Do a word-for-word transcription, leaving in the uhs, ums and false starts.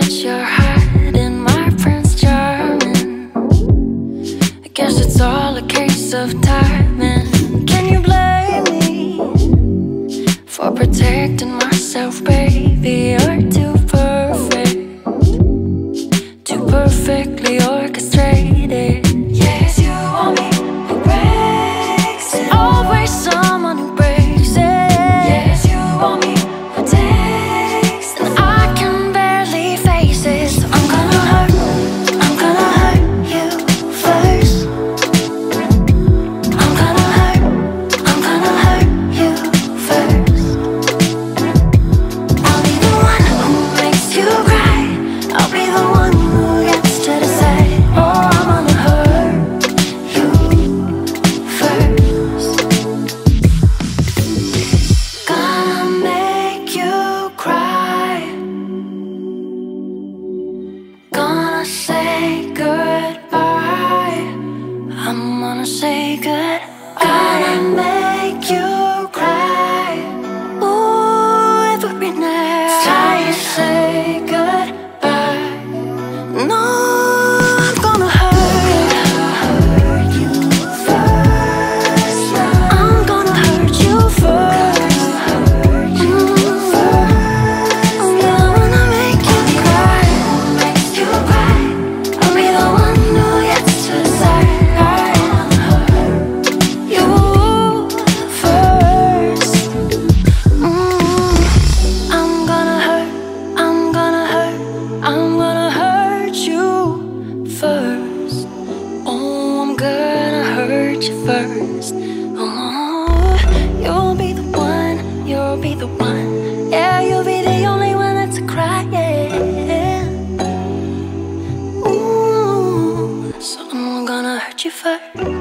put your heart in my Prince Charming. I guess it's all a case of timing. Can you blame me for protecting myself, baby? You're too perfect, too perfectly orchestrated. Yes, you want me who breaks it. Always someone who breaks it. Yes, you want me. First.